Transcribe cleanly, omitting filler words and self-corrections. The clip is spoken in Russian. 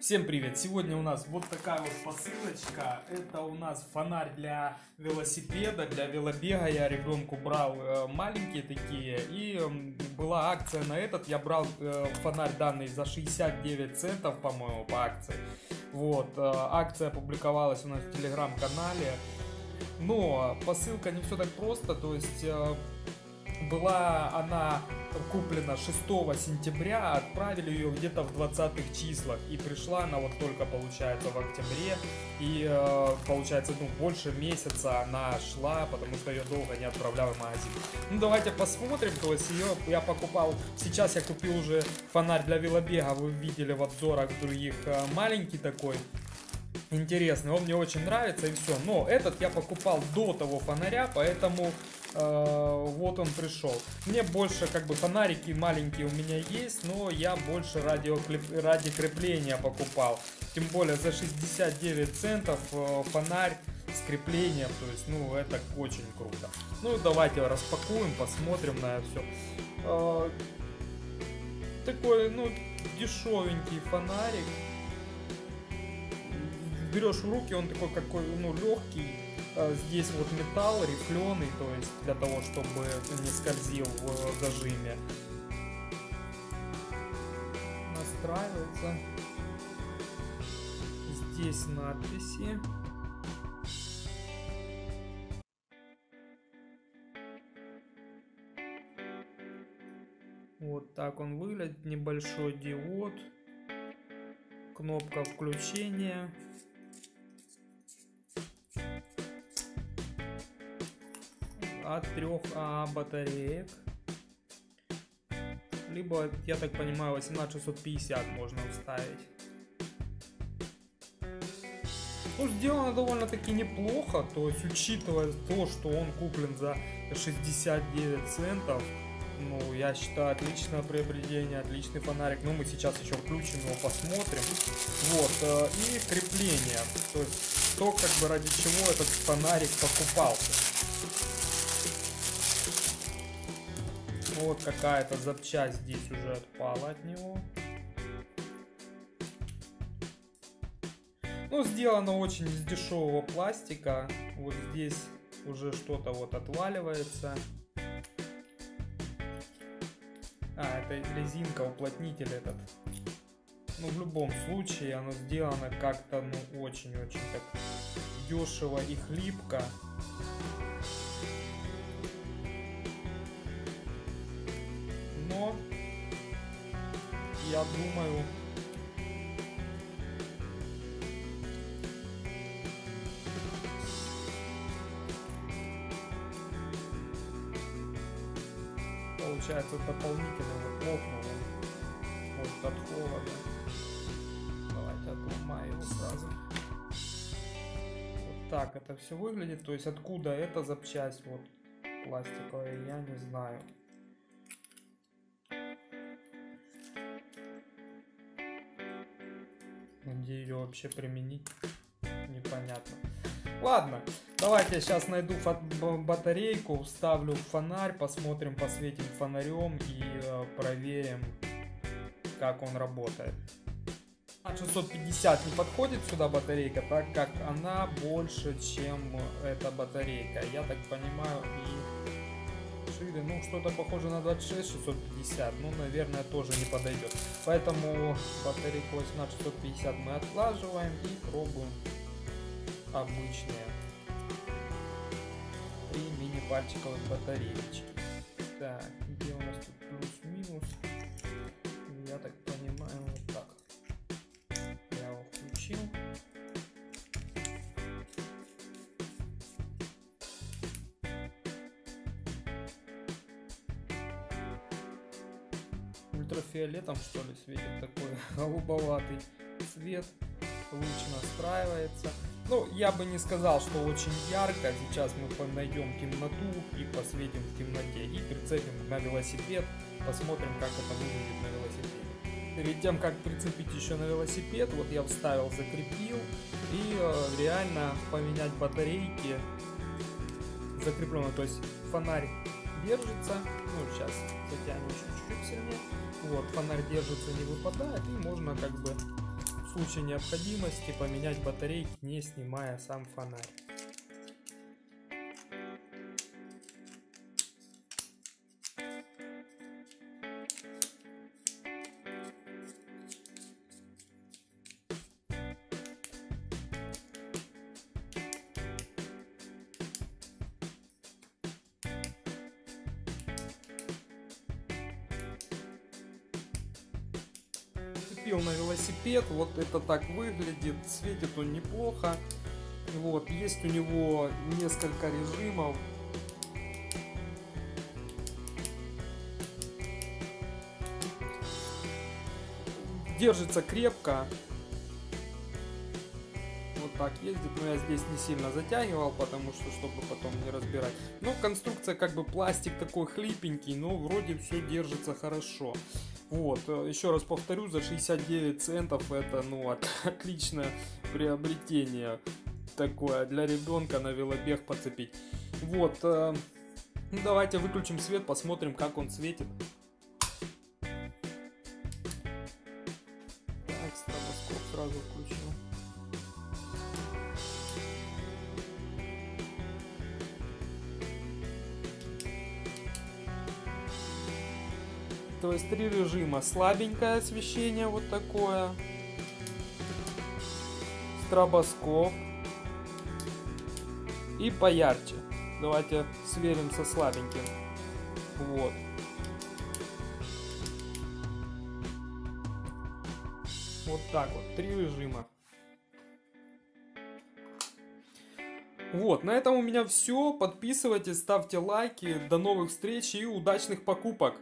Всем привет! Сегодня у нас вот такая вот посылочка. Это у нас фонарь для велосипеда, для велобега. Я ребенку брал маленькие такие. И была акция на этот. Я брал фонарь данный за 69 центов, по-моему, по акции. Вот. Акция опубликовалась у нас в телеграм-канале. Но посылка не все так просто. То есть была она куплена 6 сентября, отправили ее где-то в 20-х числах, и пришла она вот только, получается, в октябре, и получается, ну, больше месяца она шла, потому что ее долго не отправлял в магазин. Ну, давайте посмотрим. То есть ее я покупал, сейчас я купил уже фонарь для велобега, вы видели в обзорах других, маленький такой, интересный, он мне очень нравится, и все. Но этот я покупал до того фонаря, поэтому вот он пришел. Мне больше, как бы, фонарики маленькие у меня есть, но я больше ради крепления покупал. Тем более за 69 центов фонарь с креплением, то есть, ну, это очень круто. Ну, давайте распакуем, посмотрим на все. Такой, ну, дешевенький фонарик. Берешь в руки, он такой, какой, ну, легкий. Здесь вот металл рифленый, то есть для того, чтобы не скользил в зажиме. Настраивается. Здесь надписи. Вот так он выглядит. Небольшой диод. Кнопка включения. От 3 батареек, либо, я так понимаю, 18650 можно вставить. Ну, сделано довольно таки неплохо, то есть учитывая то, что он куплен за 69 центов, ну, я считаю, отличное приобретение, отличный фонарик. Но мы сейчас еще включим его, посмотрим. Вот, и крепление, то есть то, как бы, ради чего этот фонарик покупался. Вот какая-то запчасть здесь уже отпала от него. Ну, сделано очень из дешевого пластика. Вот здесь уже что-то вот отваливается. А, это резинка, уплотнитель этот. Ну, в любом случае, оно сделано как-то, ну, очень-очень так дешево и хлипко. Но я думаю, получается дополнительного плотного, может, от холода. Давайте отломаю его сразу. Вот так это все выглядит. То есть откуда эта запчасть вот пластиковая, я не знаю. Где ее вообще применить, непонятно. Ладно, давайте я сейчас найду батарейку, вставлю в фонарь, посмотрим, посветим фонарем и проверим, как он работает. 650 не подходит сюда батарейка, так как она больше, чем эта батарейка, я так понимаю, и шире, ну, что-то похоже на 26 650, ну, наверное, тоже не подойдет. Поэтому батарейку 18650 мы отлаживаем и пробуем обычные и мини-пальчиковые батареечки. Так, где у нас тут плюс-минус? Я так понимаю, вот так. Я его включил. Ультрафиолетом, что ли, светит, такой голубоватый цвет. Луч настраивается. Ну, я бы не сказал, что очень ярко. Сейчас мы найдем темноту и посветим в темноте. И прицепим на велосипед. Посмотрим, как это выглядит на велосипеде. Перед тем, как прицепить еще на велосипед, вот я вставил, закрепил. И реально поменять батарейки закреплено. То есть фонарь держится. Ну, сейчас затянем чуть-чуть сильнее. Вот, фонарь держится, не выпадает, и можно, как бы, в случае необходимости поменять батарейки, не снимая сам фонарь. На велосипед, вот это так выглядит, светит он неплохо. Вот есть у него несколько режимов. Держится крепко. Вот так ездит, но я здесь не сильно затягивал, потому что чтобы потом не разбирать. Но конструкция как бы пластик такой хлипенький, но вроде все держится хорошо. Вот, еще раз повторю, за 69 центов это, ну, отличное приобретение такое для ребенка на велобег подцепить. Вот, ну, давайте выключим свет, посмотрим, как он светит. Так, стробоскоп сразу включу. То есть три режима: слабенькое освещение, вот такое, стробоскоп и поярче. Давайте сверим со слабеньким. Вот. Вот так вот, три режима. Вот, на этом у меня все. Подписывайтесь, ставьте лайки. До новых встреч и удачных покупок!